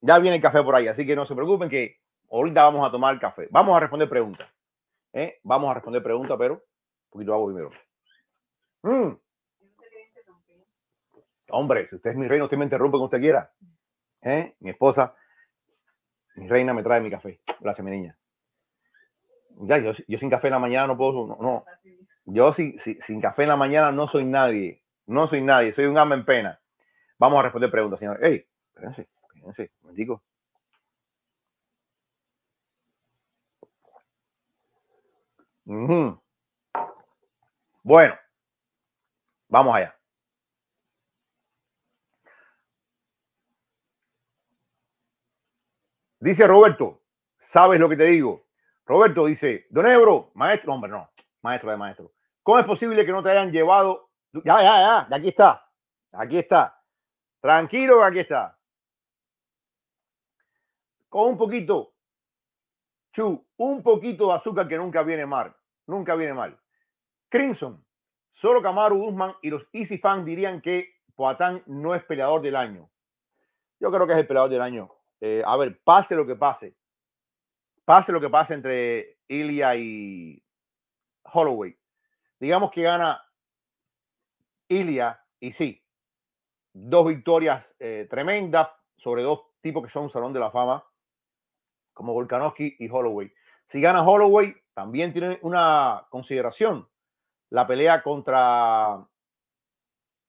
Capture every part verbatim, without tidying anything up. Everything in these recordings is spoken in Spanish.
Ya viene el café por ahí, así que no se preocupen que ahorita vamos a tomar café. Vamos a responder preguntas. ¿eh? Vamos a responder preguntas, pero un poquito hago primero. Mm. Hombre, si usted es mi reina, usted me interrumpe cuando usted quiera. ¿eh? Mi esposa, mi reina, me trae mi café. Gracias, mi niña. Ya, yo, yo sin café en la mañana no puedo... No, no. Yo si, si, sin café en la mañana no soy nadie. No soy nadie. Soy un alma en pena. Vamos a responder preguntas, señor. Ey, espérense. Fíjense, un momentico. Uh-huh. Bueno, vamos allá. Dice Roberto, ¿sabes lo que te digo? Roberto dice, Don Ebro, maestro, hombre, no, maestro de maestro. ¿Cómo es posible que no te hayan llevado? Ya, ya, ya, aquí está, aquí está. Tranquilo, aquí está. Con un poquito, Chu, un poquito de azúcar que nunca viene mal. Nunca viene mal. Crimson, solo Kamaru Usman y los Easy Fans dirían que Poatan no es peleador del año. Yo creo que es el peleador del año. Eh, a ver, pase lo que pase. Pase lo que pase entre Ilia y Holloway. Digamos que gana Ilia y sí. Dos victorias eh, tremendas sobre dos tipos que son un salón de la fama, como Volkanovski y Holloway. Si gana Holloway, también tiene una consideración. La pelea contra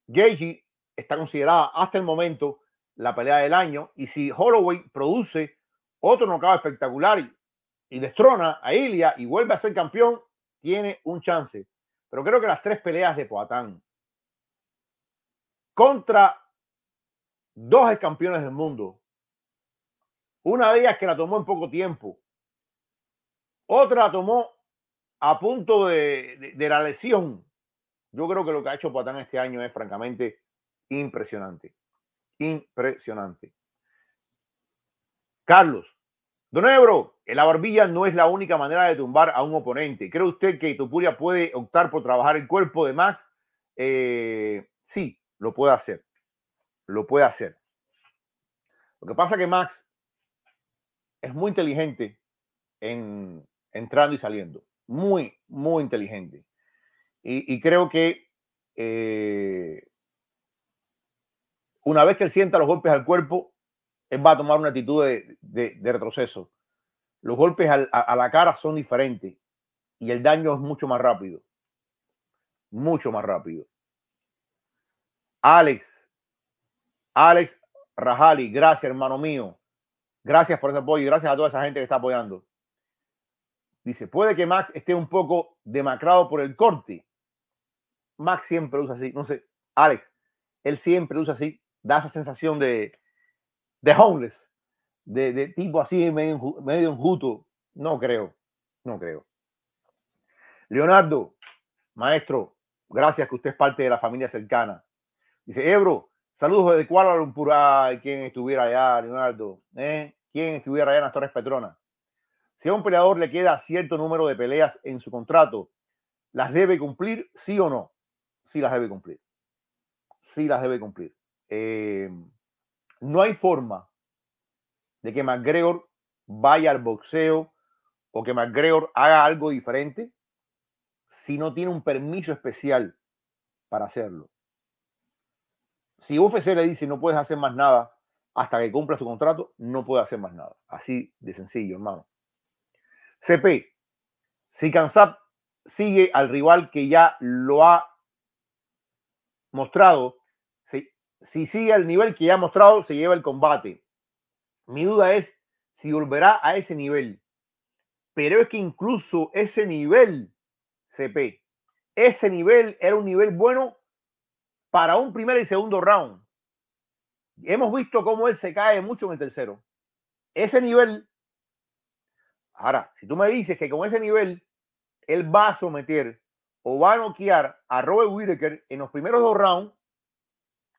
Gaethje está considerada hasta el momento la pelea del año. Y si Holloway produce otro knockout espectacular y, y destrona a Ilia y vuelve a ser campeón, tiene un chance. Pero creo que las tres peleas de Poatan contra dos campeones del mundo. Una de ellas que la tomó en poco tiempo. Otra la tomó a punto de, de, de la lesión. Yo creo que lo que ha hecho Poatan este año es francamente impresionante. Impresionante. Carlos. Don Ebro, la barbilla no es la única manera de tumbar a un oponente. ¿Cree usted que Topuria puede optar por trabajar el cuerpo de Max? Eh, sí, lo puede hacer. Lo puede hacer. Lo que pasa es que Max es muy inteligente en entrando y saliendo. Muy, muy inteligente. Y, y creo que eh, una vez que él sienta los golpes al cuerpo, él va a tomar una actitud de, de, de retroceso. Los golpes al, a, a la cara son diferentes y el daño es mucho más rápido. Mucho más rápido. Alex, Alex Rajali, gracias, hermano mío. Gracias por ese apoyo y gracias a toda esa gente que está apoyando. Dice, puede que Max esté un poco demacrado por el corte. Max siempre usa así, no sé, Alex, él siempre usa así, da esa sensación de, de homeless, de, de tipo así medio, medio enjuto. No creo, no creo. Leonardo, maestro, gracias que usted es parte de la familia cercana. Dice, Ebro, saludos desde Kuala Lumpur. Ay, quien estuviera allá, Leonardo. ¿Eh? Quien estuviera allá en las Torres Petronas. Si a un peleador le queda cierto número de peleas en su contrato, ¿las debe cumplir? ¿Sí o no? Sí las debe cumplir. Sí las debe cumplir. Eh, no hay forma de que McGregor vaya al boxeo o que McGregor haga algo diferente si no tiene un permiso especial para hacerlo. Si U F C le dice no puedes hacer más nada hasta que cumplas tu contrato, no puede hacer más nada. Así de sencillo, hermano. C P, si Khamzat sigue al rival que ya lo ha mostrado, si, si sigue al nivel que ya ha mostrado, se lleva el combate. Mi duda es si volverá a ese nivel. Pero es que incluso ese nivel, C P, ese nivel era un nivel bueno para un primer y segundo round. Hemos visto cómo él se cae mucho en el tercero. Ese nivel. Ahora, si tú me dices que con ese nivel él va a someter o va a noquear a Robert Whittaker en los primeros dos rounds,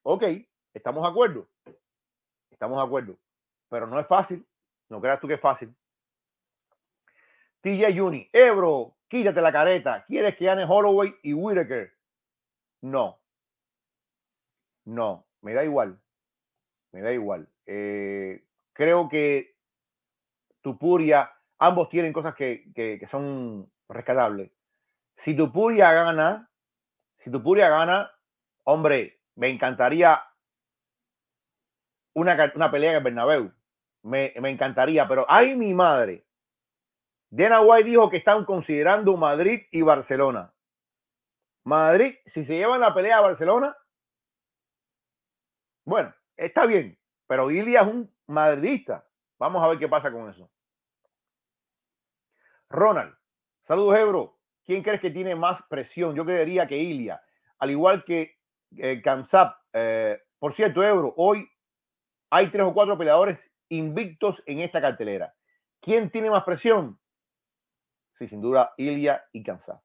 ok, estamos de acuerdo. Estamos de acuerdo. Pero no es fácil. No creas tú que es fácil. T J Juni, Ebro, quítate la careta. ¿Quieres que gane Holloway y Whittaker? No. No, me da igual, me da igual. Eh, Creo que Topuria, ambos tienen cosas que, que, que son rescatables. Si Topuria gana, si Topuria gana, hombre, me encantaría una, una pelea en el Bernabéu. Me, me encantaría, pero ¡ay, mi madre! Dana White dijo que están considerando Madrid y Barcelona. Madrid, si se llevan la pelea a Barcelona, bueno, está bien, pero Ilia es un madridista. Vamos a ver qué pasa con eso. Ronald, saludos, Ebro. ¿Quién crees que tiene más presión? Yo creería que Ilia, al igual que eh, Khamzat. Eh, por cierto, Ebro, hoy hay tres o cuatro peleadores invictos en esta cartelera. ¿Quién tiene más presión? Sí, sin duda, Ilia y Khamzat.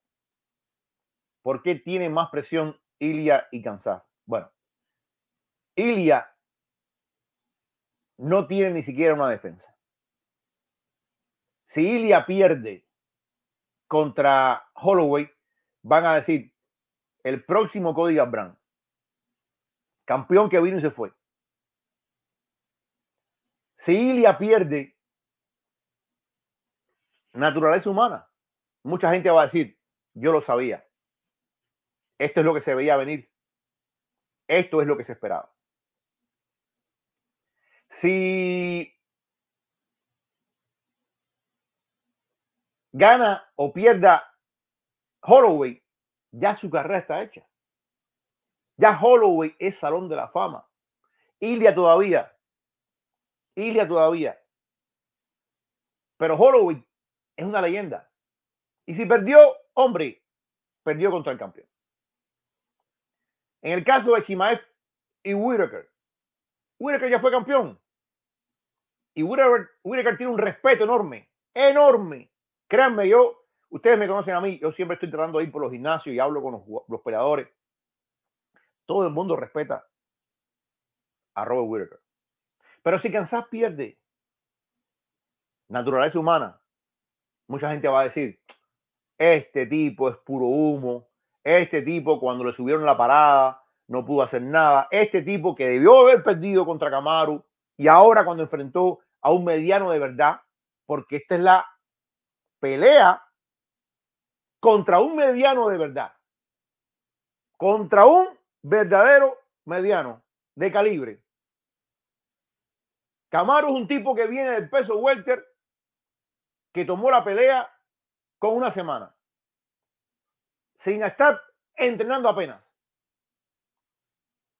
¿Por qué tiene más presión Ilia y Khamzat? Bueno, Ilia no tiene ni siquiera una defensa. Si Ilia pierde contra Holloway, van a decir el próximo Cody Garbrandt, campeón que vino y se fue. Si Ilia pierde, naturaleza humana. Mucha gente va a decir, yo lo sabía. Esto es lo que se veía venir. Esto es lo que se esperaba. Si gana o pierda Holloway, ya su carrera está hecha. Ya Holloway es salón de la fama. Ilia todavía. Ilia todavía. Pero Holloway es una leyenda. Y si perdió, hombre, perdió contra el campeón. En el caso de Chimaev y Whittaker, Whittaker ya fue campeón. Y Whittaker, Whittaker tiene un respeto enorme, enorme. Créanme, yo, ustedes me conocen a mí, yo siempre estoy tratando de ir por los gimnasios y hablo con los, los peleadores. Todo el mundo respeta a Robert Whittaker. Pero si Khamzat pierde, naturaleza humana, mucha gente va a decir, este tipo es puro humo, este tipo cuando le subieron la parada no pudo hacer nada, este tipo que debió haber perdido contra Kamaru y ahora cuando enfrentó a un mediano de verdad, porque esta es la pelea contra un mediano de verdad, contra un verdadero mediano de calibre. Kamaru es un tipo que viene del peso welter, que tomó la pelea con una semana, sin estar entrenando apenas.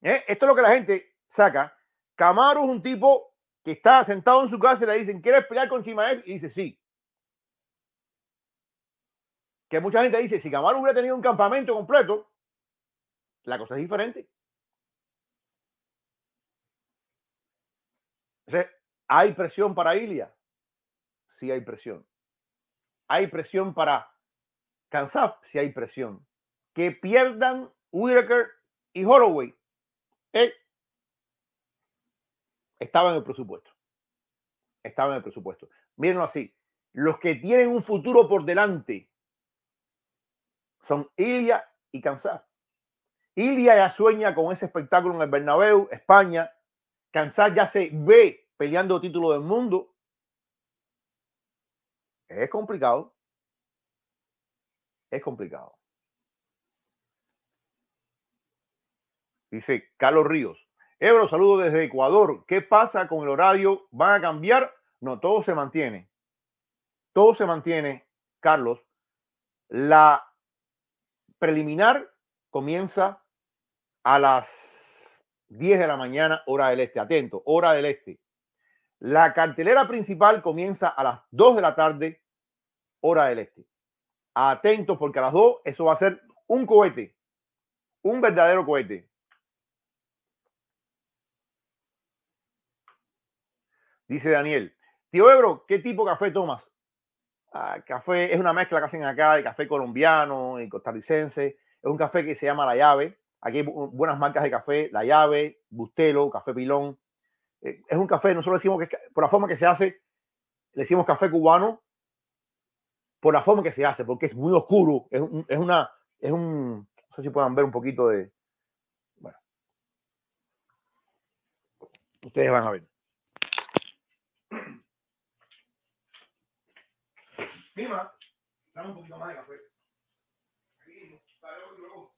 ¿Eh? Esto es lo que la gente saca. Kamaru es un tipo que está sentado en su casa y le dicen, ¿quieres pelear con Chimaev? Y dice, sí. Que mucha gente dice, si Kamaru hubiera tenido un campamento completo, la cosa es diferente. O sea, ¿hay presión para Ilia? Sí hay presión. ¿Hay presión para Khamzat? Sí hay presión. Que pierdan Whittaker y Holloway. Eh, estaba en el presupuesto. Estaba en el presupuesto. Mírenlo así. Los que tienen un futuro por delante son Ilia y Khamzat. Ilia ya sueña con ese espectáculo en el Bernabéu, España. Khamzat ya se ve peleando título del mundo. Es complicado. Es complicado. Dice Carlos Ríos. Ebro, saludo desde Ecuador. ¿Qué pasa con el horario? ¿Van a cambiar? No, todo se mantiene. Todo se mantiene, Carlos. La preliminar comienza a las diez de la mañana, hora del este. Atento, hora del este. La cartelera principal comienza a las dos de la tarde, hora del este. Atentos porque a las dos eso va a ser un cohete, un verdadero cohete. Dice Daniel, tío Ebro, ¿qué tipo de café tomas? Ah, café es una mezcla que hacen acá de café colombiano y costarricense. Es un café que se llama La Llave. Aquí hay buenas marcas de café, La Llave, Bustelo, Café Pilón. Es un café, nosotros decimos que por la forma que se hace, le decimos café cubano, por la forma que se hace, porque es muy oscuro, es, un, es una, es un, no sé si puedan ver un poquito de, bueno, ustedes van a ver. Mima, dame un poquito más de café. Aquí mismo. Dale luego.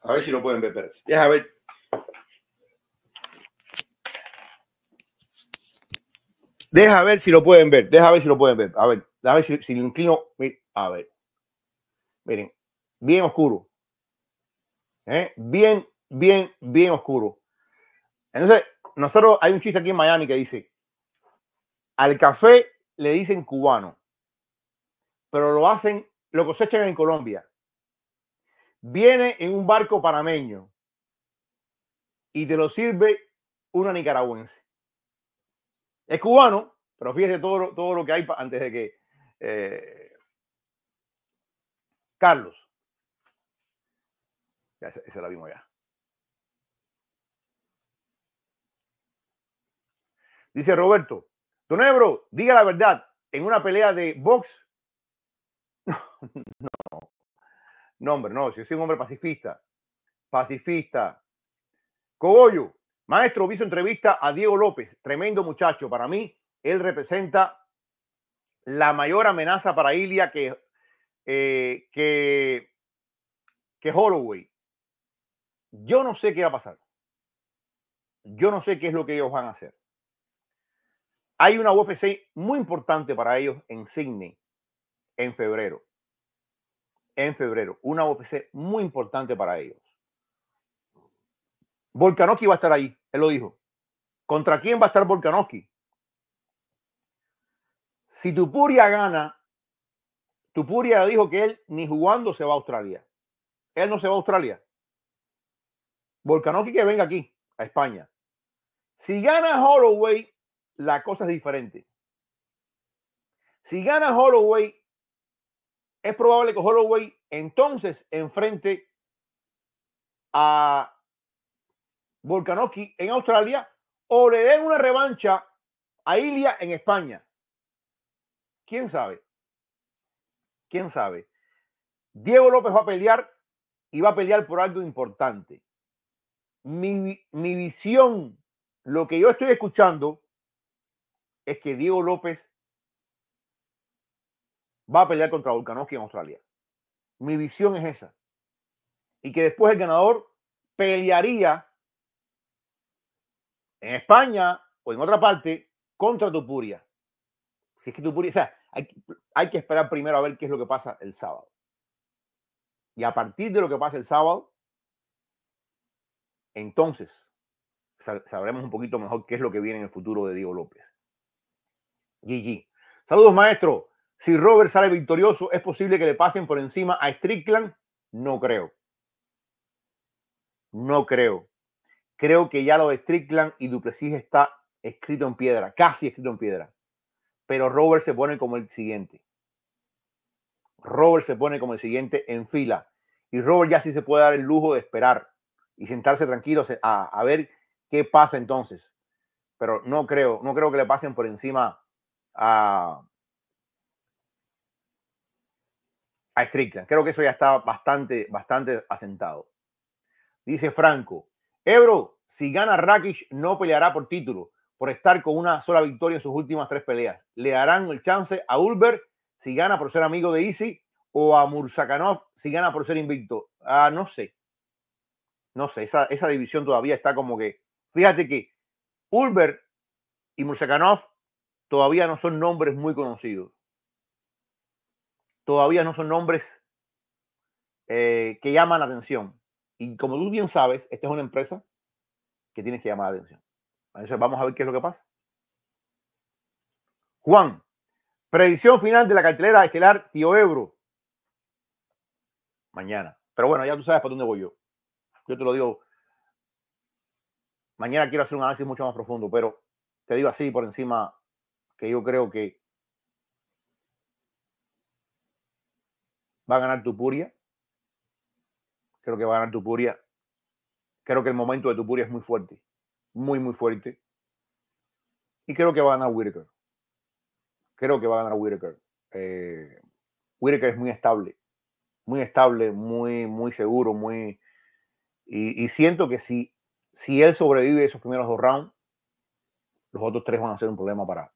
A ver si lo pueden ver, Pérez. Deja ver. Deja ver si lo pueden ver. Deja ver si lo pueden ver. A ver, a ver si, si lo inclino. A ver. Miren, bien oscuro. ¿Eh? Bien, bien, bien oscuro. Entonces, nosotros hay un chiste aquí en Miami que dice, al café le dicen cubano, pero lo hacen, lo cosechan en Colombia. Viene en un barco panameño y te lo sirve una nicaragüense. Es cubano, pero fíjese todo lo, todo lo que hay antes de que... Eh... Carlos. Ya, esa, esa la vimos ya. Dice Roberto, Don Ebro, diga la verdad, en una pelea de box... No, no. No, hombre, no, yo soy un hombre pacifista. Pacifista. Cogollo, maestro, vi su entrevista a Diego López. Tremendo muchacho. Para mí, él representa la mayor amenaza para Ilia que, eh, que, que Holloway. Yo no sé qué va a pasar. Yo no sé qué es lo que ellos van a hacer. Hay una U F C muy importante para ellos en Sydney, en febrero. En febrero, una U F C muy importante para ellos. Volkanovski va a estar ahí, él lo dijo. ¿Contra quién va a estar Volkanovski? Si Topuria gana, Topuria dijo que él ni jugando se va a Australia. Él no se va a Australia. Volkanovski que venga aquí, a España. Si gana Holloway, la cosa es diferente. Si gana Holloway, es probable que Holloway entonces enfrente a Volkanovski en Australia o le den una revancha a Ilia en España. ¿Quién sabe? ¿Quién sabe? Diego López va a pelear y va a pelear por algo importante. Mi, mi visión, lo que yo estoy escuchando es que Diego López va a pelear contra Volkanovski en Australia. Mi visión es esa. Y que después el ganador pelearía en España o en otra parte contra Topuria. Si es que Topuria... O sea, hay, hay que esperar primero a ver qué es lo que pasa el sábado. Y a partir de lo que pasa el sábado, entonces sabremos un poquito mejor qué es lo que viene en el futuro de Diego López. G G. Saludos, maestro. Si Robert sale victorioso, ¿es posible que le pasen por encima a Strickland? No creo. No creo. Creo que ya lo de Strickland y Duplessis está escrito en piedra, casi escrito en piedra. Pero Robert se pone como el siguiente. Robert se pone como el siguiente en fila. Y Robert ya sí se puede dar el lujo de esperar y sentarse tranquilo a, a ver qué pasa entonces. Pero no creo, no creo que le pasen por encima a... a Strickland. Creo que eso ya está bastante, bastante asentado. Dice Franco, Ebro, si gana Rakić no peleará por título, por estar con una sola victoria en sus últimas tres peleas. Le darán el chance a Ulver si gana por ser amigo de Izzy o a Mursakanov si gana por ser invicto. Ah, no sé. No sé, esa, esa división todavía está como que... Fíjate que Ulver y Mursakanov todavía no son nombres muy conocidos. Todavía no son nombres eh, que llaman la atención. Y como tú bien sabes, esta es una empresa que tienes que llamar la atención. Entonces vamos a ver qué es lo que pasa. Juan, predicción final de la cartelera estelar Tío Ebro. Mañana. Pero bueno, ya tú sabes para dónde voy yo. Yo te lo digo. Mañana quiero hacer un análisis mucho más profundo, pero te digo así por encima que yo creo que va a ganar Topuria. Creo que va a ganar Topuria. Creo que el momento de Topuria es muy fuerte. Muy, muy fuerte. Y creo que va a ganar Whittaker. Creo que va a ganar Whittaker. Eh, Whittaker es muy estable. Muy estable, muy, muy seguro. muy Y, y siento que si, si él sobrevive esos primeros dos rounds, los otros tres van a ser un problema para,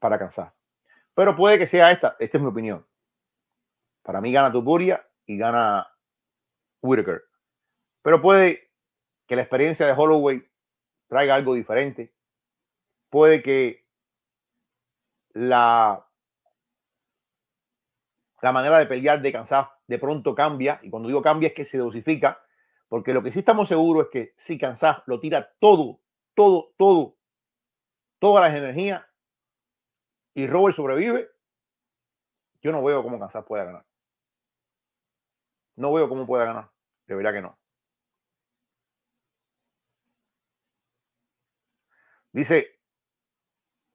para Khamzat. Pero puede que sea esta. Esta es mi opinión. Para mí gana Topuria y gana Whittaker. Pero puede que la experiencia de Holloway traiga algo diferente. Puede que la, la manera de pelear de Khamzat de pronto cambia. Y cuando digo cambia es que se dosifica. Porque lo que sí estamos seguros es que si Khamzat lo tira todo, todo, todo, todas las energías y Robert sobrevive, yo no veo cómo Khamzat pueda ganar. No veo cómo pueda ganar. De verdad que no. Dice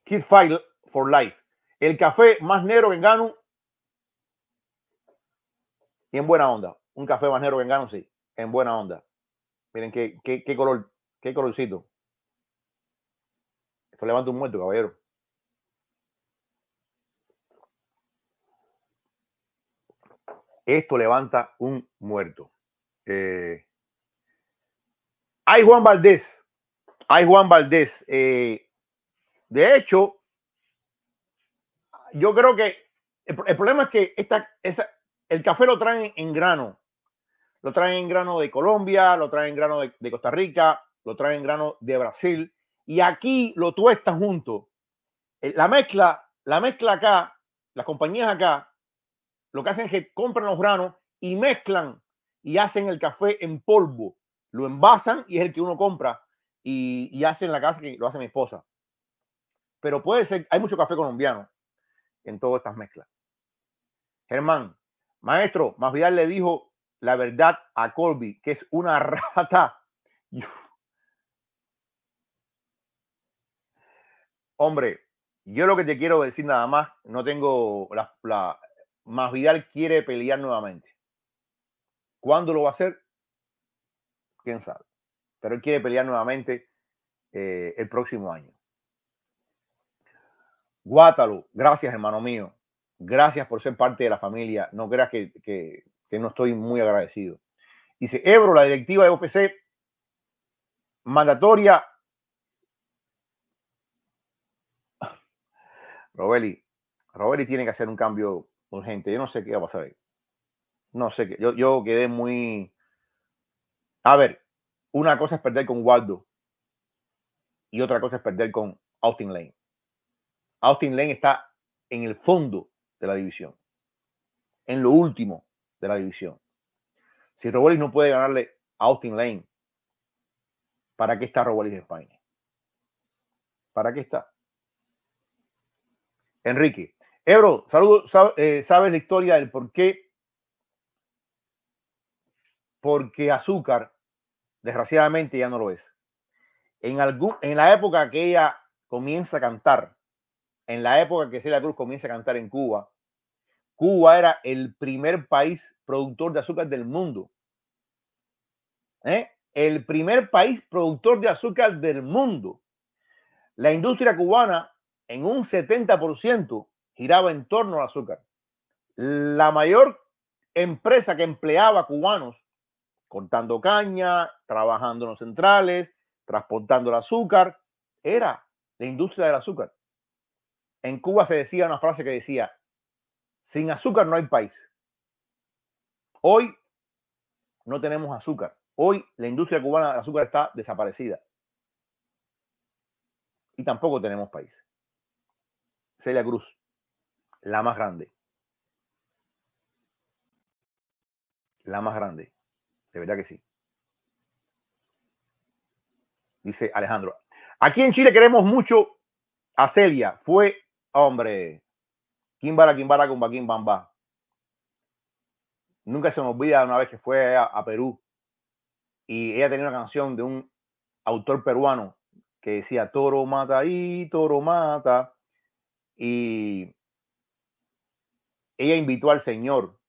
Kid Fight for Life. El café más negro que Engano. Y en buena onda. Un café más negro que Engano, sí. En buena onda. Miren qué, qué, qué color. Qué colorcito. Esto levanta un muerto, caballero. Esto levanta un muerto. Eh, hay Juan Valdés. Hay Juan Valdés. Eh, de hecho, yo creo que el, el problema es que esta, esa, el café lo traen en grano. Lo traen en grano de Colombia, lo traen en grano de, de Costa Rica, lo traen en grano de Brasil. Y aquí lo tuestan junto. La mezcla, la mezcla acá, las compañías acá, lo que hacen es que compran los granos y mezclan y hacen el café en polvo. Lo envasan y es el que uno compra. Y, y hacen la casa que lo hace mi esposa. Pero puede ser, hay mucho café colombiano en todas estas mezclas. Germán, maestro, Masvidal le dijo la verdad a Colby, que es una rata. Hombre, yo lo que te quiero decir nada más, no tengo la, la Masvidal quiere pelear nuevamente. ¿Cuándo lo va a hacer? Quién sabe. Pero él quiere pelear nuevamente eh, el próximo año. Guátalo, gracias hermano mío. Gracias por ser parte de la familia. No creas que, que, que no estoy muy agradecido. Dice Ebro, la directiva de U F C mandatoria. Robeli, Robeli tiene que hacer un cambio urgente. Yo no sé qué va a pasar ahí. No sé qué. Yo, yo quedé muy... A ver, una cosa es perder con Waldo y otra cosa es perder con Austin Lane. Austin Lane está en el fondo de la división. En lo último de la división. Si Robeli no puede ganarle a Austin Lane, ¿para qué está Robeli de España? ¿Para qué está? Enrique, Ebro, saludos, sabes la historia del por qué. Porque Azúcar, desgraciadamente, ya no lo es. En, algún, en la época que ella comienza a cantar, en la época que Celia Cruz comienza a cantar en Cuba, Cuba era el primer país productor de azúcar del mundo. ¿Eh? El primer país productor de azúcar del mundo. La industria cubana en un setenta por ciento giraba en torno al azúcar. La mayor empresa que empleaba cubanos cortando caña, trabajando en los centrales, transportando el azúcar, era la industria del azúcar. En Cuba se decía una frase que decía, sin azúcar no hay país. Hoy no tenemos azúcar. Hoy la industria cubana del azúcar está desaparecida. Y tampoco tenemos país. Celia Cruz, la más grande. La más grande. De verdad que sí. Dice Alejandro. Aquí en Chile queremos mucho a Celia. Fue, hombre, Kimbara, Kimbara, Kumba, Kimbamba. Nunca se me olvida una vez que fue a, a Perú y ella tenía una canción de un autor peruano que decía toro mata ahí, toro mata. Y ella invitó al señor,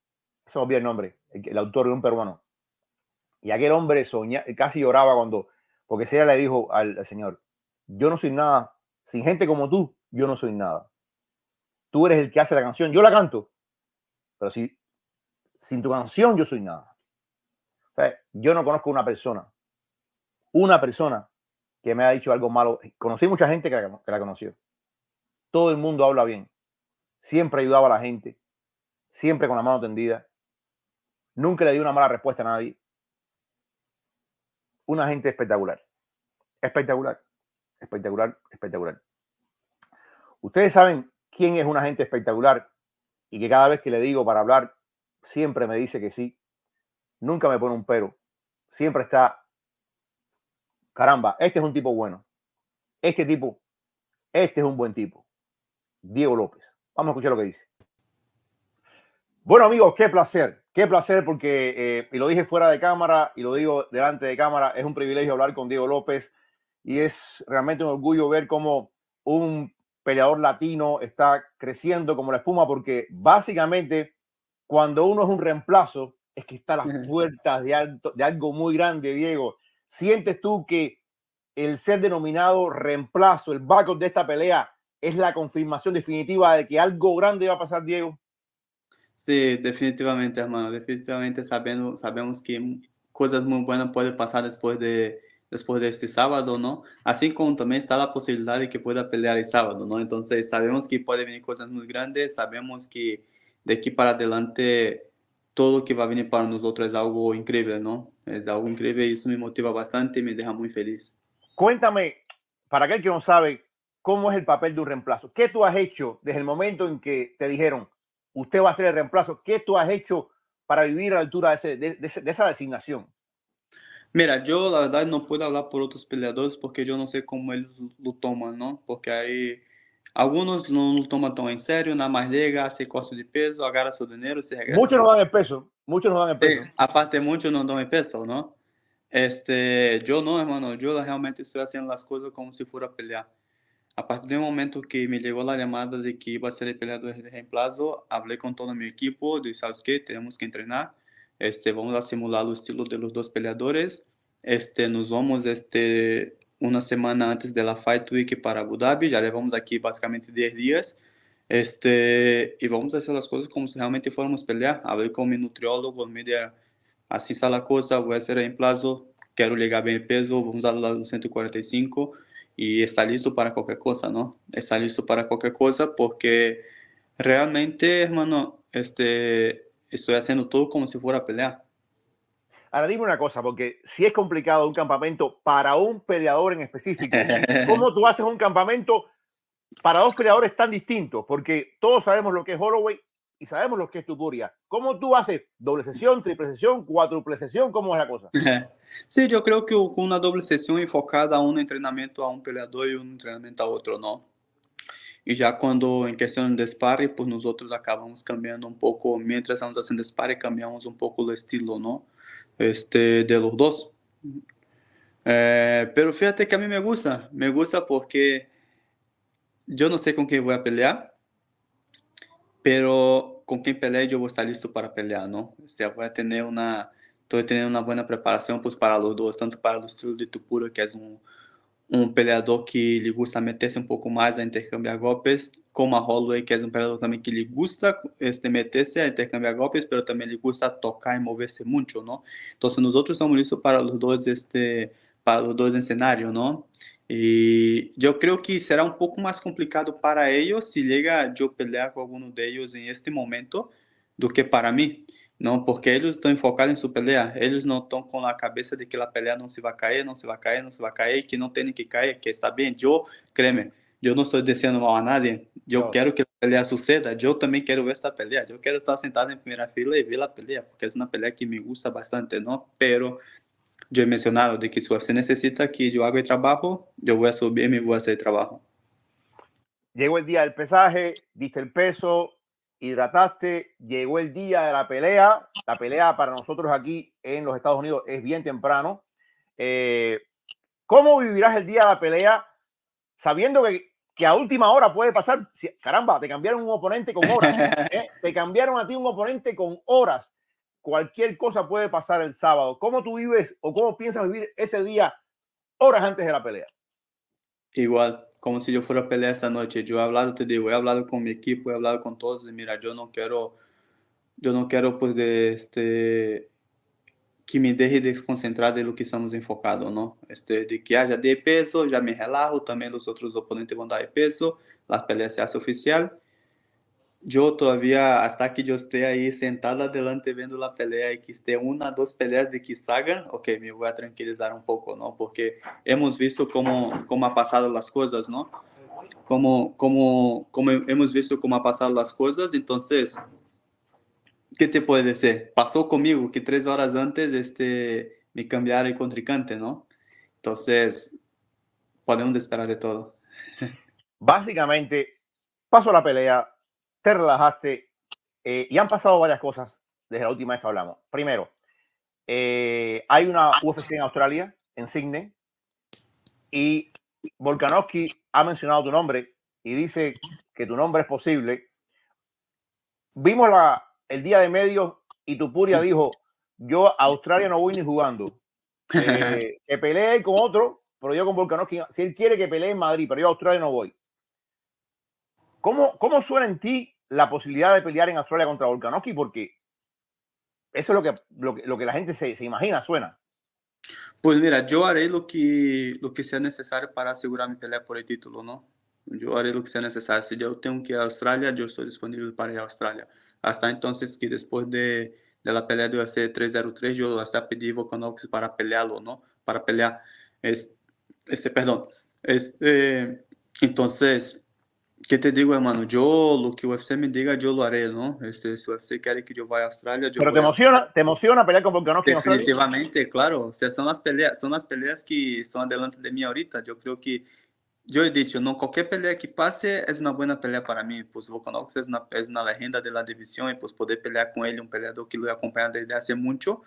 se me olvidó el nombre, el, el autor de un peruano, Y aquel hombre soñaba, casi lloraba cuando, porque Celia le dijo al, al señor, yo no soy nada, sin gente como tú, yo no soy nada. Tú eres el que hace la canción, yo la canto, pero si, sin tu canción yo soy nada. O sea, yo no conozco una persona, una persona que me ha dicho algo malo. Conocí mucha gente que la, que la conoció. Todo el mundo habla bien. Siempre ayudaba a la gente. Siempre con la mano tendida. Nunca le dio una mala respuesta a nadie. Una gente espectacular. Espectacular. Espectacular. Espectacular. Ustedes saben quién es una gente espectacular y que cada vez que le digo para hablar, siempre me dice que sí. Nunca me pone un pero. Siempre está... Caramba, este es un tipo bueno. Este tipo... Este es un buen tipo. Diego López. Vamos a escuchar lo que dice. Bueno, amigos, qué placer. Qué placer porque, eh, y lo dije fuera de cámara y lo digo delante de cámara, es un privilegio hablar con Diego López y es realmente un orgullo ver cómo un peleador latino está creciendo como la espuma, porque básicamente cuando uno es un reemplazo es que está a las puertas de, alto, de algo muy grande, Diego. ¿Sientes tú que el ser denominado reemplazo, el backup de esta pelea, es la confirmación definitiva de que algo grande va a pasar, Diego? Sí, definitivamente, hermano. Definitivamente sabemos, sabemos que cosas muy buenas pueden pasar después de, después de este sábado, ¿no? Así como también está la posibilidad de que pueda pelear el sábado, ¿no? Entonces sabemos que pueden venir cosas muy grandes, sabemos que de aquí para adelante todo lo que va a venir para nosotros es algo increíble, ¿no? Es algo increíble y eso me motiva bastante y me deja muy feliz. Cuéntame, para aquel que no sabe, ¿cómo es el papel de un reemplazo? ¿Qué tú has hecho desde el momento en que te dijeron usted va a ser el reemplazo? ¿Qué tú has hecho para vivir a la altura de, ese, de, de, de esa designación? Mira, yo la verdad no puedo hablar por otros peleadores porque yo no sé cómo ellos lo toman, ¿no? Porque hay algunos no lo toman tan en serio, nada más llega, hace corte de peso, agarra su dinero y se regresa. Muchos no dan el peso, muchos no dan el peso. Sí, aparte muchos no dan el peso, ¿no? Este, yo no, hermano, yo realmente estoy haciendo las cosas como si fuera a pelear. A partir del momento que me llegó la llamada de que iba a ser el peleador de reemplazo, hablé con todo mi equipo, dije, ¿sabes qué? Tenemos que entrenar, este, vamos a simular el estilo de los dos peleadores, este, nos vamos este, una semana antes de la Fight Week para Abu Dhabi, ya llevamos aquí básicamente diez días, este, y vamos a hacer las cosas como si realmente fuéramos a pelear. Hablé con mi nutriólogo, me dijeron, así está la cosa, voy a hacer en plazo, quiero llegar bien el peso, vamos a los ciento cuarenta y cinco y está listo para cualquier cosa, ¿no? Está listo para cualquier cosa porque realmente, hermano, este, estoy haciendo todo como si fuera a pelear. Ahora dime una cosa, porque si es complicado un campamento para un peleador en específico, ¿cómo tú haces un campamento para dos peleadores tan distintos? Porque todos sabemos lo que es Holloway y sabemos lo que es Topuria. ¿Cómo tú haces doble sesión, triple sesión, cuádruple sesión? ¿Cómo es la cosa? Sí, yo creo que una doble sesión enfocada a un entrenamiento a un peleador y un entrenamiento a otro, ¿no? Y ya cuando en cuestión de sparring, pues nosotros acabamos cambiando un poco, mientras estamos haciendo sparring, cambiamos un poco el estilo, ¿no? Este, de los dos. Eh, pero fíjate que a mí me gusta, me gusta porque yo no sé con quién voy a pelear, pero con quien peleé yo voy a estar listo para pelear, ¿no? O sea, voy a tener una, estoy teniendo una buena preparación pues, para los dos, tanto para el estilo de Topuria, que es un, un peleador que le gusta meterse un poco más a intercambiar golpes, como a Holloway, que es un peleador también que le gusta este, meterse a intercambiar golpes, pero también le gusta tocar y moverse mucho, ¿no? Entonces nosotros estamos listos para los dos, este, para los dos en escenario, ¿no? Y yo creo que será un poco más complicado para ellos si llega yo pelear con alguno de ellos en este momento do que para mí, ¿no? Porque ellos están enfocados en su pelea, ellos no están con la cabeza de que la pelea no se va a caer, no se va a caer, no se va a caer, que no tienen que caer, que está bien. Yo, créeme, yo no estoy diciendo mal a nadie, yo no quiero que la pelea suceda, yo también quiero ver esta pelea, yo quiero estar sentado en primera fila y ver la pelea, porque es una pelea que me gusta bastante, ¿no? Pero... yo he mencionado de que si se necesita que yo haga el trabajo, yo voy a subir y voy a hacer el trabajo. Llegó el día del pesaje, diste el peso, hidrataste, llegó el día de la pelea. La pelea para nosotros aquí en los Estados Unidos es bien temprano. Eh, ¿Cómo vivirás el día de la pelea sabiendo que, que a última hora puede pasar? Caramba, te cambiaron un oponente con horas. ¿eh? Te cambiaron a ti un oponente con horas. cualquier cosa puede pasar el sábado. ¿Cómo tú vives o cómo piensas vivir ese día horas antes de la pelea? Igual, como si yo fuera a pelear esta noche. Yo he hablado, te digo, he hablado con mi equipo, he hablado con todos. Y mira, yo no quiero, yo no quiero pues de este... que me deje desconcentrar de lo que estamos enfocados, ¿no? Este, de que ah, ya de peso, ya me relajo, también los otros oponentes van a dar de peso, la pelea se hace oficial. Yo todavía, hasta que yo esté ahí sentada adelante viendo la pelea y que esté una, dos peleas de que salgan, ok, me voy a tranquilizar un poco, ¿no? Porque hemos visto cómo, cómo ha pasado las cosas, ¿no? Como, como, como hemos visto cómo ha pasado las cosas, entonces... ¿Qué te puede decir? Pasó conmigo que tres horas antes este, me cambiara el contrincante, ¿no? Entonces, podemos esperar de todo. Básicamente, pasó la pelea, te relajaste eh, y han pasado varias cosas desde la última vez que hablamos. Primero, eh, hay una U F C en Australia, en Sydney, y Volkanovski ha mencionado tu nombre y dice que tu nombre es posible. Vimos la... el día de medios y Topuria dijo, yo a Australia no voy ni jugando. Eh, que pelee con otro, pero yo con Volkanovski. Si él quiere que pelee en Madrid, pero yo a Australia no voy. ¿Cómo, cómo suena en ti la posibilidad de pelear en Australia contra Volkanovski? Porque eso es lo que, lo que, lo que la gente se, se imagina, suena. Pues mira, yo haré lo que, lo que sea necesario para asegurar mi pelea por el título, ¿no? Yo haré lo que sea necesario. Si yo tengo que ir a Australia, yo estoy disponible para ir a Australia. Hasta entonces que después de, de la pelea de U F C trescientos tres, yo hasta pedí Volkanovski para pelearlo, ¿no? Para pelear, es, este, perdón. Es, eh, entonces, ¿qué te digo, hermano? Yo, lo que U F C me diga, yo lo haré, ¿no? Este, si U F C quiere que yo vaya a Australia... Yo Pero te emociona, a... ¿te emociona pelear con Volkanovski? Definitivamente, claro. O sea, son las peleas, son las peleas que están delante de mí ahorita. Yo creo que... Yo he dicho, no, cualquier pelea que pase es una buena pelea para mí, pues Volkanovski es una, es una leyenda de la división y pues poder pelear con él, un peleador que lo he acompañado desde hace mucho,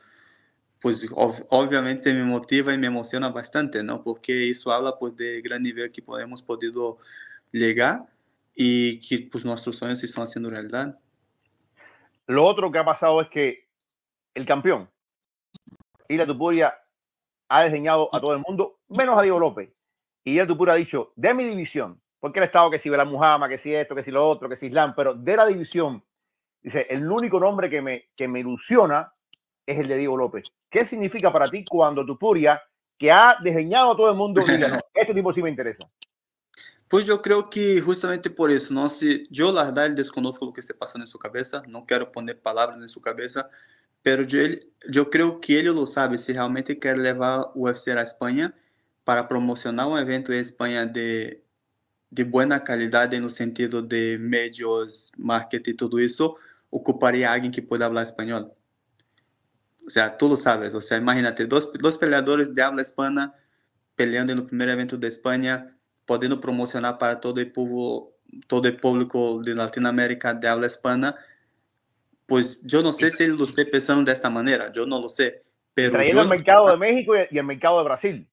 pues ob obviamente me motiva y me emociona bastante, ¿no? Porque eso habla pues de gran nivel que hemos podido llegar y que pues nuestros sueños se están haciendo realidad. Lo otro que ha pasado es que el campeón, Ilia Topuria, ha desdeñado a todo el mundo, menos a Diego López. Y Ilia Topuria ha dicho, de mi división, porque el Estado que si Bela Muhammad, que si esto, que si lo otro, que si Islam, pero de la división, dice, el único nombre que me, que me ilusiona es el de Diego López. ¿Qué significa para ti cuando Topuria, que ha desdeñado a todo el mundo, diga, no, este tipo sí me interesa? Pues yo creo que justamente por eso, ¿no? Si yo la verdad desconozco lo que está pasando en su cabeza, no quiero poner palabras en su cabeza, pero yo, yo creo que él lo sabe, si realmente quiere llevar U F C a España, para promocionar un evento en España de, de buena calidad en el sentido de medios, marketing, todo eso, ocuparía a alguien que pueda hablar español. O sea, tú lo sabes. O sea, imagínate, dos, dos peleadores de habla hispana peleando en el primer evento de España, podiendo promocionar para todo el, pueblo, todo el público de Latinoamérica de habla hispana. Pues yo no sé si lo esté pensando de esta manera, yo no lo sé. Pero trayendo el mercado de México y el mercado de Brasil.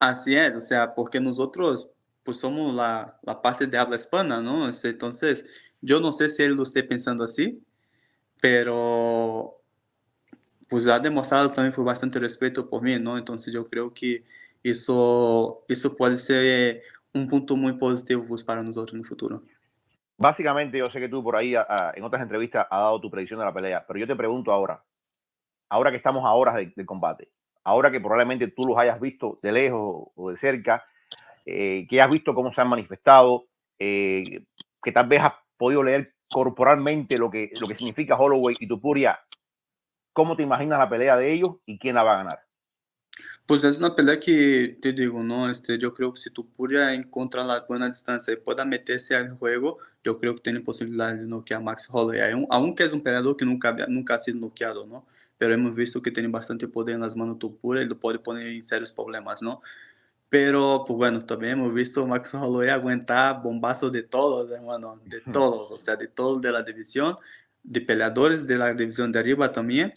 Así es, o sea, porque nosotros pues somos la, la parte de habla hispana, ¿no? Entonces, yo no sé si él lo esté pensando así, pero pues ha demostrado también fue bastante respeto por mí, ¿no? Entonces yo creo que eso, eso puede ser un punto muy positivo pues, para nosotros en el futuro. Básicamente, yo sé que tú por ahí a, a, en otras entrevistas has dado tu predicción de la pelea, pero yo te pregunto ahora, ahora que estamos a horas de, de combate, ahora que probablemente tú los hayas visto de lejos o de cerca, eh, que has visto cómo se han manifestado, eh, que tal vez has podido leer corporalmente lo que, lo que significa Holloway y Topuria, ¿cómo te imaginas la pelea de ellos y quién la va a ganar? Pues es una pelea que, te digo, ¿no? Este, yo creo que si Topuria encuentra la buena distancia y pueda meterse al juego, yo creo que tiene posibilidad de noquear a Max Holloway, aunque es un peleador que nunca, nunca ha sido noqueado, ¿no? Pero hemos visto que tiene bastante poder en las manos Topuria y lo puede poner en serios problemas, ¿no? Pero, pues bueno, también hemos visto a Max Holloway aguantar bombazos de todos, hermano, de todos, o sea, de todos de la división, de peleadores de la división de arriba también.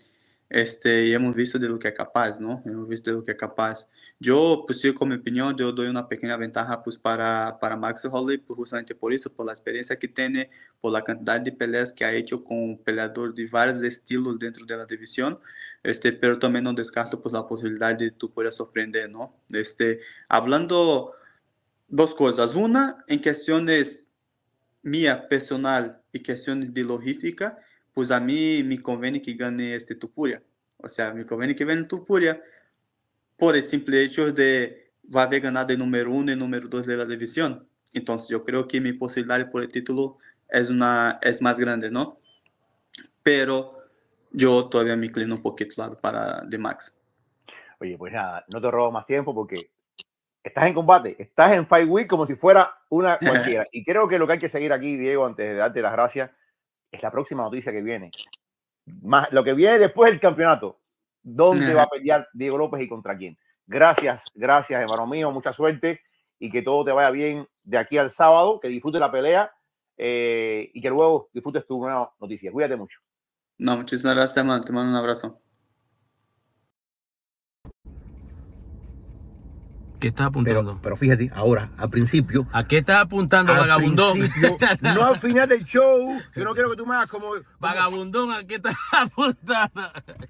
Este, y hemos visto de lo que es capaz, ¿no? Hemos visto de lo que es capaz. Yo, pues sí, con mi opinión, yo doy una pequeña ventaja pues, para, para Max Holloway, pues, justamente por eso, por la experiencia que tiene, por la cantidad de peleas que ha hecho con un peleador de varios estilos dentro de la división, este, pero también no descarto pues, la posibilidad de tú poder sorprender, ¿no? Este, hablando dos cosas. Una, en cuestiones mía, personal, y cuestiones de logística, pues a mí me conviene que gane este Topuria. O sea, me conviene que gane Topuria por el simple hecho de va a haber ganado el número uno y el número dos de la división. Entonces yo creo que mi posibilidad por el título es, una, es más grande, ¿no? Pero yo todavía me inclino un poquito claro, para de Max. Oye, pues nada, no te robo más tiempo porque estás en combate, estás en Fight Week como si fuera una cualquiera. Y creo que lo que hay que seguir aquí, Diego, antes de darte las gracias, es la próxima noticia que viene. Más lo que viene después del campeonato. ¿Dónde va a pelear Diego López y contra quién? Gracias, gracias, hermano mío. Mucha suerte y que todo te vaya bien de aquí al sábado. Que disfrutes la pelea eh, y que luego disfrutes tu nueva noticia. Cuídate mucho. No, muchísimas gracias, hermano. Te mando un abrazo. ¿Qué estás apuntando? Pero, pero fíjate, ahora, al principio... ¿A qué estás apuntando, vagabundón? No al final del show. Yo no quiero que tú me hagas como... como vagabundón, ¿a qué estás apuntando?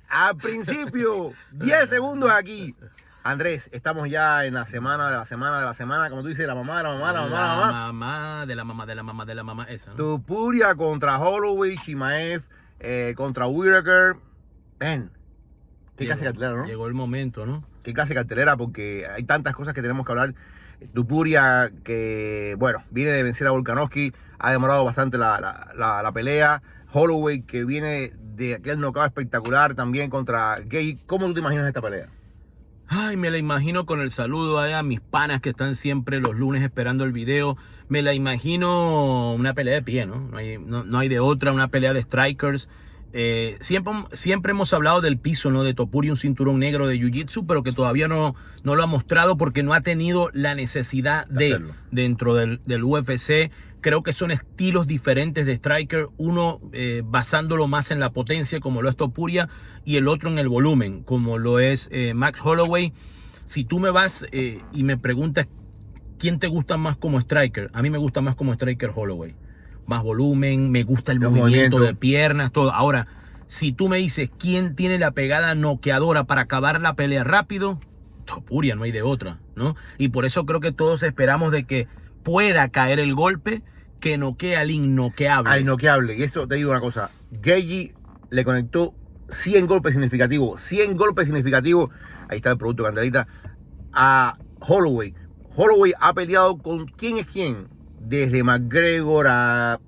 Al principio, diez segundos aquí. Andrés, estamos ya en la semana de la semana de la semana, como tú dices, la mamá de la mamá de la mamá de la mamá. La mamá de la mamá de la mamá de la mamá, esa, ¿no? Topuria contra Holloway, Chimaev, eh, contra Whittaker. Ven, qué clase de cartelera, ¿no? Llegó el momento, ¿no? Qué clase de cartelera, porque hay tantas cosas que tenemos que hablar. Topuria, que bueno, viene de vencer a Volkanovski, ha demorado bastante la, la, la, la pelea. Holloway, que viene de aquel knockout espectacular también contra Gaethje. ¿Cómo tú te imaginas esta pelea? Ay, me la imagino con el saludo a mis panas que están siempre los lunes esperando el video. Me la imagino una pelea de pie, ¿no? No hay, no, no hay de otra, una pelea de strikers. Eh, siempre, siempre hemos hablado del piso, ¿no? De Topuria, un cinturón negro de jiu-jitsu, pero que todavía no, no lo ha mostrado porque no ha tenido la necesidad de, de hacerlo dentro del, del U F C. Creo que son estilos diferentes de striker, uno eh, basándolo más en la potencia, como lo es Topuria, y el otro en el volumen, como lo es eh, Max Holloway. Si tú me vas eh, y me preguntas quién te gusta más como striker, a mí me gusta más como striker Holloway. Más volumen, me gusta el movimiento, movimiento de piernas, todo. Ahora, si tú me dices quién tiene la pegada noqueadora para acabar la pelea rápido, Topuria, no hay de otra, ¿no? Y por eso creo que todos esperamos de que pueda caer el golpe que noquea al innoqueable. Al innoqueable. Y eso te digo una cosa. Gaethje le conectó cien golpes significativos. cien golpes significativos. Ahí está el producto, Candelita. A Holloway. Holloway ha peleado con quién es quién. Desde McGregor a,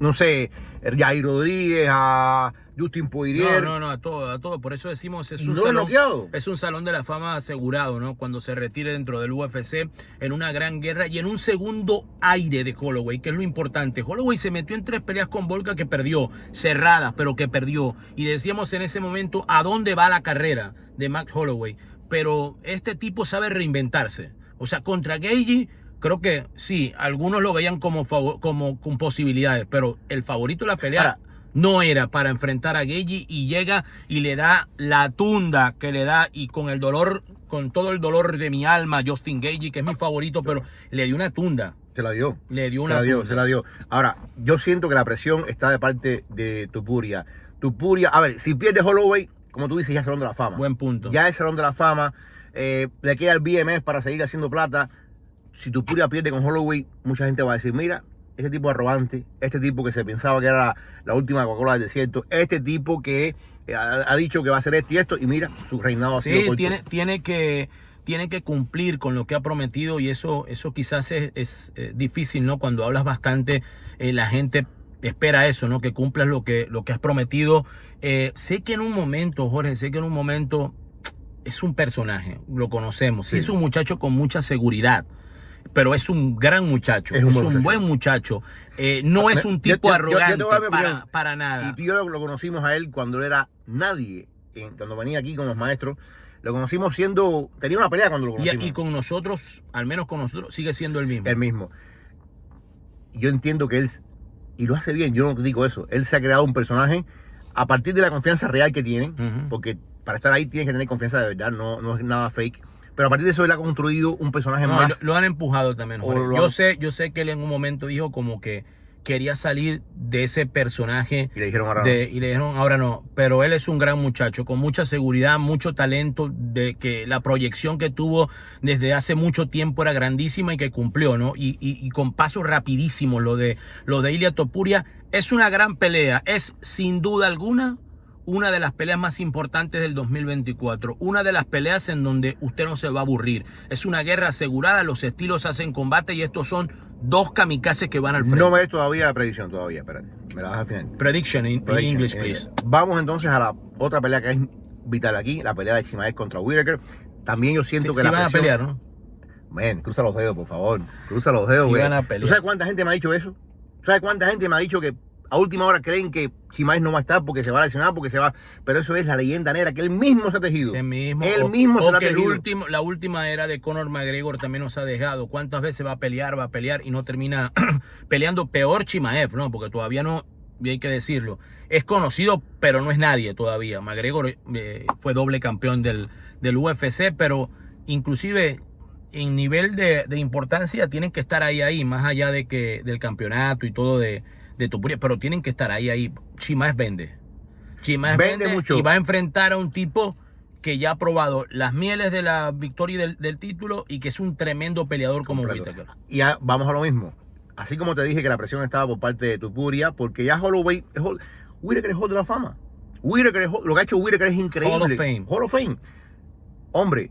no sé, Jair Rodríguez, a Justin Poirier. No, no, no, a todo, a todo. Por eso decimos, es un, no salón, es un salón de la fama asegurado, ¿no? Cuando se retire dentro del U F C en una gran guerra y en un segundo aire de Holloway, que es lo importante. Holloway se metió en tres peleas con Volka que perdió, cerradas, pero que perdió. Y decíamos en ese momento, ¿a dónde va la carrera de Max Holloway? Pero este tipo sabe reinventarse. O sea, contra Gaethje, creo que sí, algunos lo veían como, como con posibilidades, pero el favorito de la pelea Ahora, no era para enfrentar a Gaethje y llega y le da la tunda que le da y con el dolor, con todo el dolor de mi alma, Justin Gaethje, que es mi favorito, pero le dio una tunda. Se la dio. Le dio una se la dio, tunda. Se la dio. Ahora, yo siento que la presión está de parte de Topuria. Topuria, a ver, si pierde Holloway, como tú dices, ya es Salón de la Fama. Buen punto. Ya es Salón de la Fama, eh, le queda el B M S para seguir haciendo plata. Si Topuria pierde con Holloway, mucha gente va a decir, mira, este tipo arrogante, este tipo que se pensaba que era la, la última Coca-Cola del desierto, este tipo que ha, ha dicho que va a hacer esto y esto, y mira, su reinado ha sido corto. Sí, tiene, tiene, que, tiene que cumplir con lo que ha prometido y eso, eso quizás es, es eh, difícil, ¿no? Cuando hablas bastante, eh, la gente espera eso, ¿no? Que cumplas lo que, lo que has prometido. Eh, sé que en un momento, Jorge, sé que en un momento es un personaje, lo conocemos. Sí, sí, es un muchacho con mucha seguridad. Pero es un gran muchacho, es un, es buen, un muchacho. buen muchacho. Eh, no es un tipo yo, yo, arrogante yo, yo para, para nada. Y yo lo, lo conocimos a él cuando él era nadie, en, cuando venía aquí con los maestros. Lo conocimos siendo... Tenía una pelea cuando lo conocimos. Y, y con nosotros, al menos con nosotros, sigue siendo el mismo. El mismo. Yo entiendo que él... Y lo hace bien, yo no digo eso. Él se ha creado un personaje a partir de la confianza real que tienen, uh-huh. porque para estar ahí tienen que tener confianza de verdad, no, no es nada fake. Pero a partir de eso él ha construido un personaje no, más. Lo, lo han empujado también. Yo han... sé, yo sé que él en un momento dijo como que quería salir de ese personaje. Y le dijeron ahora de, no. Y le dijeron ahora no. Pero él es un gran muchacho, con mucha seguridad, mucho talento, de que la proyección que tuvo desde hace mucho tiempo era grandísima y que cumplió, ¿no? Y, y, y con pasos rapidísimos. Lo de, lo de Ilia Topuria es una gran pelea. Es sin duda alguna una de las peleas más importantes del dos mil veinticuatro, una de las peleas en donde usted no se va a aburrir. Es una guerra asegurada, los estilos hacen combate y estos son dos kamikazes que van al frente. No me des todavía la predicción, todavía, espérate, me la das al final. Prediction in, Prediction, in English, please. Vamos entonces a la otra pelea que es vital aquí, la pelea de Chimaev contra Whittaker. También yo siento sí, que sí la van presión... a pelear, ¿no? Man, cruza los dedos, por favor, cruza los dedos, sí van a pelear. ¿Tú sabes cuánta gente me ha dicho eso? ¿Tú sabes cuánta gente me ha dicho que a última hora creen que Chimaev no va a estar porque se va a lesionar, porque se va... Pero eso es la leyenda negra que él mismo se ha tejido. Él mismo, él mismo o, se o la ha tejido. Último, la última era de Conor McGregor también nos ha dejado. ¿Cuántas veces va a pelear, va a pelear y no termina peleando? Peor Chimaev, ¿no? Porque todavía no... Y hay que decirlo. Es conocido, pero no es nadie todavía. McGregor eh, fue doble campeón del, del U F C, pero inclusive... en nivel de, de importancia tienen que estar ahí, ahí, más allá de que del campeonato y todo de, de Topuria, pero tienen que estar ahí, ahí. Chimaev vende. Chimaev vende, vende mucho. Y va a enfrentar a un tipo que ya ha probado las mieles de la victoria y del, del título y que es un tremendo peleador como Whittaker. Y ya vamos a lo mismo. Así como te dije que la presión estaba por parte de Topuria, porque ya Holloway, Whittaker es Hall de la Fama. Whittaker, lo que ha hecho Whittaker es increíble. Hall of Fame. Hall of Fame. Hombre,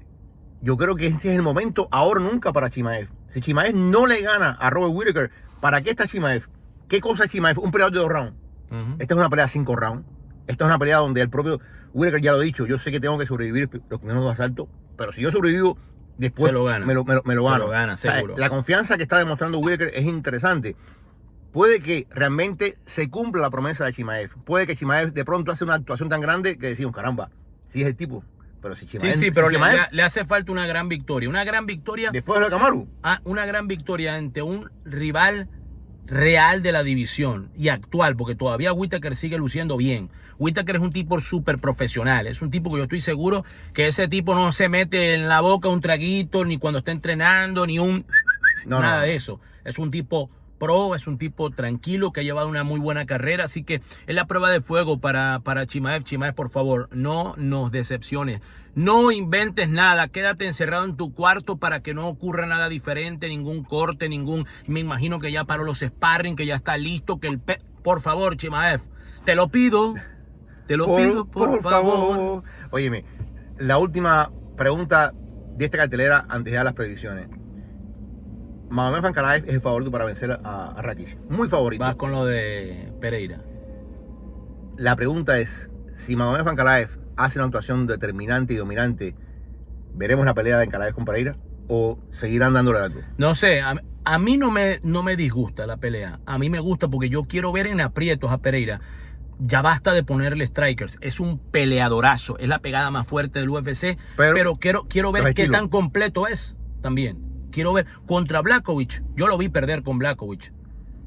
yo creo que este es el momento, ahora nunca, para Chimaev. Si Chimaev no le gana a Robert Whittaker, ¿para qué está Chimaev? ¿Qué cosa es Chimaev? Un peleador de dos rounds. Uh-huh. Esta es una pelea de cinco rounds. Esta es una pelea donde el propio Whittaker ya lo ha dicho. Yo sé que tengo que sobrevivir los primeros dos asaltos, pero si yo sobrevivo, después se lo gana. Me lo, me lo, me lo gano. Se lo gana, seguro. O sea, la confianza que está demostrando Whittaker es interesante. Puede que realmente se cumpla la promesa de Chimaev. Puede que Chimaev de pronto hace una actuación tan grande que decimos, caramba, si es el tipo... Pero si Chimaev, sí, sí, pero si Chimaev, le, le hace falta una gran victoria. Una gran victoria. Después de lo de Kamaru. A, una gran victoria ante un rival real de la división y actual, porque todavía Whittaker sigue luciendo bien. Whittaker es un tipo súper profesional. Es un tipo que yo estoy seguro que ese tipo no se mete en la boca un traguito, ni cuando está entrenando, ni un... No, nada no. de eso. Es un tipo... pro, es un tipo tranquilo que ha llevado una muy buena carrera, así que es la prueba de fuego para, para Chimaev. Chimaev, por favor, no nos decepciones, no inventes nada, quédate encerrado en tu cuarto para que no ocurra nada diferente, ningún corte, ningún, me imagino que ya paró los sparring, que ya está listo, que el pe... por favor, Chimaev, te lo pido, te lo por, pido, por, por favor. favor. Óyeme, la última pregunta de esta cartelera antes de dar las predicciones. Mahomet Ankalaev es el favorito para vencer a, a Rakić. Muy favorito. Vas con lo de Pereira. La pregunta es, si Mahomet Ankalaev hace una actuación determinante y dominante, ¿veremos la pelea de Ankalaev con Pereira? ¿O seguirán dándole algo? No sé, a, a mí no me, no me disgusta la pelea. A mí me gusta porque yo quiero ver en aprietos a Pereira. Ya basta de ponerle strikers. Es un peleadorazo. Es la pegada más fuerte del U F C. Pero, pero quiero, quiero ver qué tan completo es también. Quiero ver, contra Błachowicz, yo lo vi perder con Błachowicz.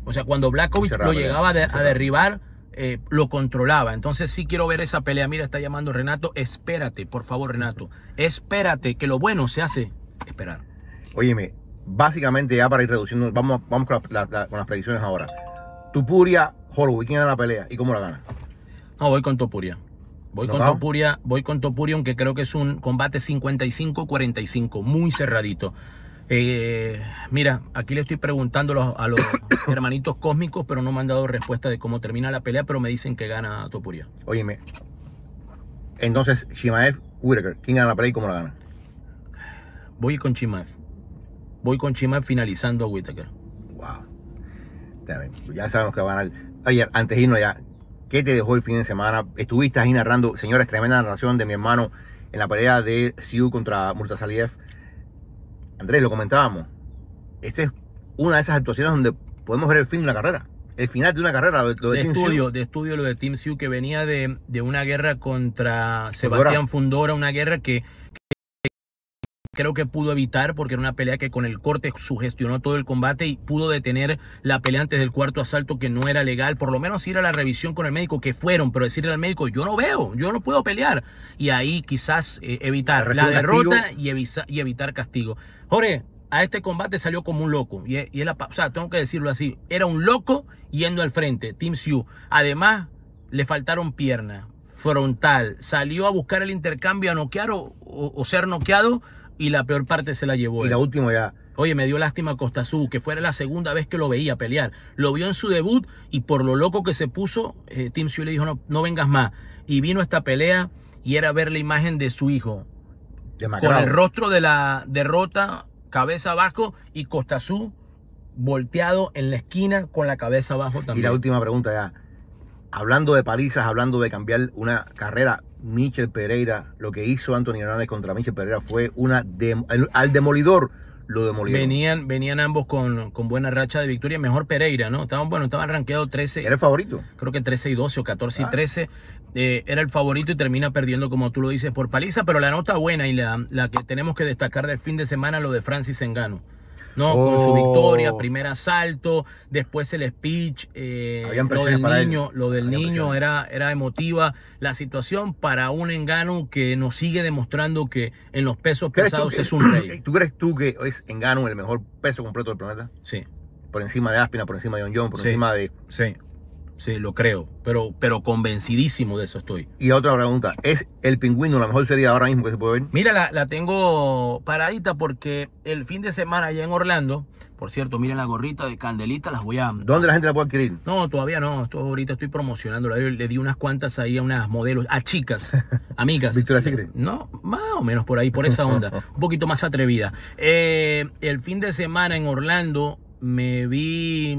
O sea, cuando Błachowicz lo llegaba de, a derribar, eh, lo controlaba. Entonces sí quiero ver esa pelea. Mira, está llamando Renato. Espérate, por favor, Renato. Espérate, que lo bueno se hace esperar. Óyeme, básicamente ya para ir reduciendo, vamos, vamos con, la, la, con las predicciones ahora. Topuria, Holloway, ¿quién gana la pelea y cómo la gana? No, voy con Topuria. Voy con, Topuria, voy con Topuria, aunque creo que es un combate cincuenta y cinco cuarenta y cinco, muy cerradito. Eh, mira, aquí le estoy preguntando a los hermanitos cósmicos, pero no me han dado respuesta de cómo termina la pelea, pero me dicen que gana Topuria. Óyeme, entonces Chimaev, Whittaker, ¿quién gana la pelea y cómo la gana? Voy con Chimaev. Voy con Chimaev finalizando a Whittaker. Wow. Ya sabemos que va a ganar. Oye, antes de irnos ya, ¿qué te dejó el fin de semana? Estuviste ahí narrando, señores, tremenda narración de mi hermano en la pelea de Siu contra Murtasaliev. Andrés, lo comentábamos, esta es una de esas actuaciones donde podemos ver el fin de una carrera, el final de una carrera, lo de, de estudio, de estudio, lo de Tim Tszyu, que venía de, de una guerra contra Sebastián Fundora, una guerra que, que Creo que pudo evitar porque era una pelea que con el corte sugestionó todo el combate y pudo detener la pelea antes del cuarto asalto, que no era legal. Por lo menos ir a la revisión con el médico, que fueron, pero decirle al médico, yo no veo, yo no puedo pelear. Y ahí quizás eh, evitar la derrota y, evisa, y evitar castigo. Jorge, a este combate salió como un loco. Y, y él, o sea, tengo que decirlo así. Era un loco yendo al frente, Tim Tszyu. Además, le faltaron piernas, frontal. Salió a buscar el intercambio, a noquear o, o, o ser noqueado. Y la peor parte se la llevó. Y la última ya. Oye, me dio lástima Kostya Tszyu, que fuera la segunda vez que lo veía pelear. Lo vio en su debut y por lo loco que se puso, eh, Tim Tszyu le dijo, no, no vengas más. Y vino esta pelea y era ver la imagen de su hijo. Demacrado. Con el rostro de la derrota, cabeza abajo, y Kostya Tszyu volteado en la esquina con la cabeza abajo también. Y la última pregunta ya. Hablando de palizas, hablando de cambiar una carrera, Michel Pereira, lo que hizo Anthony Hernández contra Michel Pereira fue una... De, al, al demolidor lo demolieron. Venían, venían ambos con, con buena racha de victoria. Mejor Pereira, ¿no? Estaban, bueno, estaban rankeados trece. ¿Era el favorito? Creo que trece y doce o catorce y trece. Eh, era el favorito y termina perdiendo, como tú lo dices, por paliza. Pero la nota buena y la, la que tenemos que destacar del fin de semana, lo de Francis Engano. No, oh. Con su victoria, primer asalto, después el speech, eh, lo del niño, lo del niño era, era emotiva la situación para un Engano que nos sigue demostrando que en los pesos pesados tú, es un rey. ¿Tú crees tú que es Engano el mejor peso completo del planeta? Sí. Por encima de Aspina, por encima de John John, por sí, encima de... Sí, sí, lo creo, pero, pero convencidísimo de eso estoy. Y otra pregunta, ¿es el Pingüino la mejor serie ahora mismo que se puede ver? Mira, la, la tengo paradita porque el fin de semana allá en Orlando, por cierto, miren la gorrita de Candelita, las voy a... ¿Dónde la gente la puede adquirir? No, todavía no, esto ahorita estoy promocionándola, yo le di unas cuantas ahí a unas modelos, a chicas, amigas. ¿Victoria Secret? No, más o menos por ahí, por esa onda, un poquito más atrevida. Eh, el fin de semana en Orlando me vi,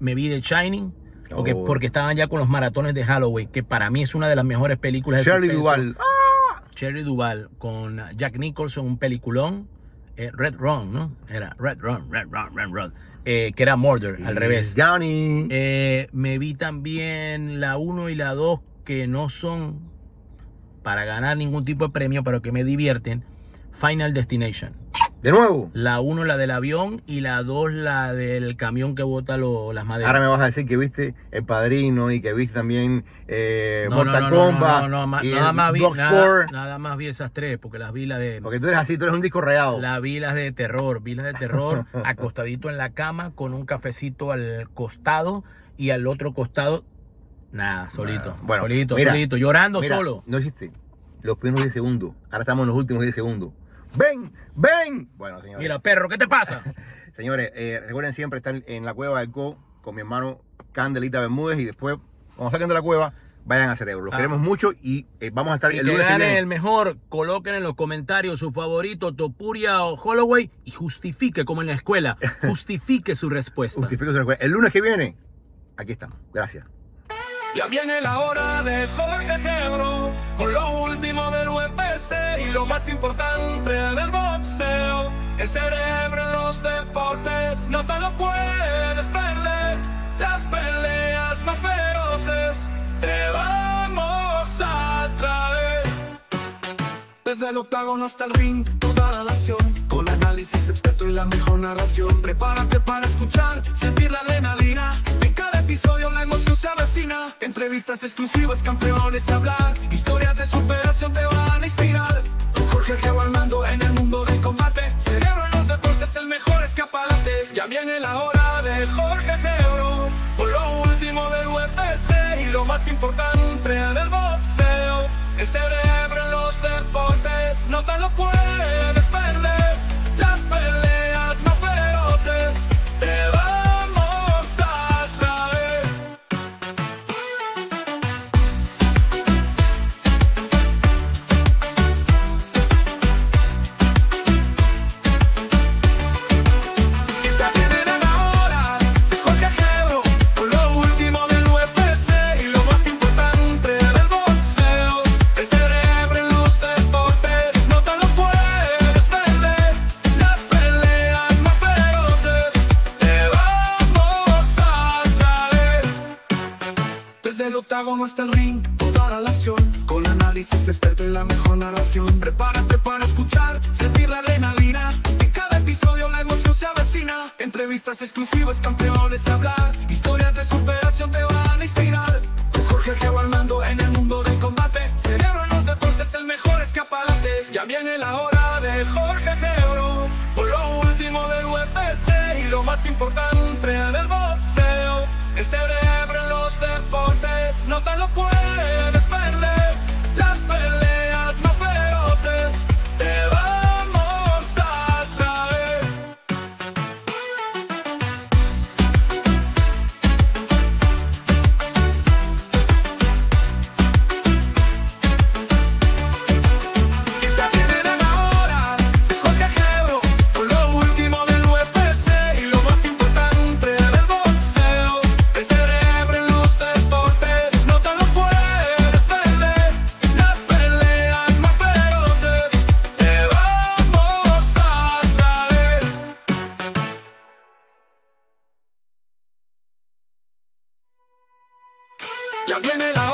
me vi The Shining. Okay, oh. Porque estaban ya con los maratones de Holloway, que para mí es una de las mejores películas de Shirley Duvall. Ah. Shirley Duvall con Jack Nicholson, un peliculón. Eh, Red Rum, ¿no? Era Red Rum, Red Rum, Red Rum. Eh, que era Murder, y al revés. Johnny. Eh, me vi también la uno y la dos, que no son para ganar ningún tipo de premio, pero que me divierten. Final Destination. ¿De nuevo? La uno, la del avión, y la dos, la del camión que bota lo, las maderas. Ahora me vas a decir que viste El Padrino y que viste también eh, no, Mortal no, no, Kombat. No, no, no, no, no nada, más vi, nada, nada más vi esas tres, porque las vi las de... Porque tú eres así, tú eres un disco reado. Las vi las de terror, vi las de terror, acostadito en la cama, con un cafecito al costado y al otro costado, nada, solito, nah, bueno, solito, mira, solito, llorando mira, solo. No hiciste los primeros diez segundos, ahora estamos en los últimos diez segundos. ¡Ven! ¡Ven! Bueno, señores. Mira, perro, ¿qué te pasa? Señores, eh, recuerden siempre estar en la cueva del Co con mi hermano Candelita Bermúdez y después, cuando salgan de la cueva, vayan a Cerebro. Los ah. queremos mucho y eh, vamos a estar y el que lunes que viene. El mejor, coloquen en los comentarios su favorito, Topuria o Holloway, y justifique, como en la escuela, justifique su respuesta. Justifique su respuesta. El lunes que viene, aquí estamos. Gracias. Ya viene la hora de Jorge Ebro, con lo último del U F C y lo más importante del boxeo. El cerebro en los deportes, no te lo puedes perder. Las peleas más feroces te vamos a traer. Desde el octágono hasta el ring, toda la acción, con análisis experto y la mejor narración. Prepárate para escuchar, sentir la adrenalina. Episodio, la emoción se avecina. Entrevistas exclusivas, campeones a hablar. Historias de superación te van a inspirar. Jorge G. al mando en el mundo del combate. Cerebro en los deportes, el mejor escaparate. Ya viene la hora de Jorge Cerebro, con lo último del U F C y lo más importante del boxeo. El cerebro en los deportes, no te lo puedes perder. Las peleas más feroces te van. Hasta el ring, toda la acción, con la nariz. análisis experto y la mejor narración. Prepárate para escuchar, sentir la adrenalina. En cada episodio la emoción se avecina. Entrevistas exclusivas, campeones a hablar. Historias de superación te van a inspirar. Con Jorge Ebro al mando en el mundo del combate. Cerebro en los deportes, el mejor escaparate. Ya viene la hora de Jorge Ebro. Por lo último del U F C y lo más importante del boxeo. El cerebro en los deportes, no te lo puedes perder. Las peleas más feroces te vamos a traer. Ya viene la hora de Jorge Ebro, con lo último del U F C y lo más importante del boxeo. El cerebro en los deportes, no te lo puedes perder. Las peleas más feroces te vamos a traer. Ya viene la hora.